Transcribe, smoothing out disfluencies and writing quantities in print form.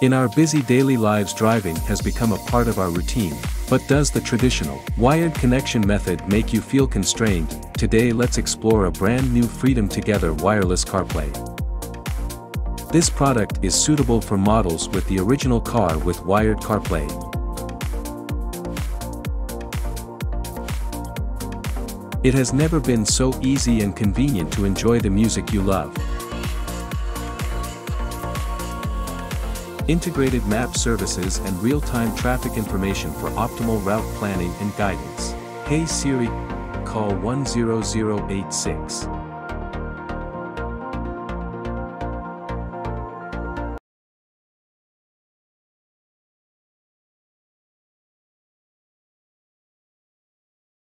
In our busy daily lives, driving has become a part of our routine, but does the traditional, wired connection method make you feel constrained? Today let's explore a brand new Freedom Together wireless CarPlay. This product is suitable for models with the original car with wired CarPlay. It has never been so easy and convenient to enjoy the music you love. Integrated map services and real-time traffic information for optimal route planning and guidance. Hey Siri, call 10086.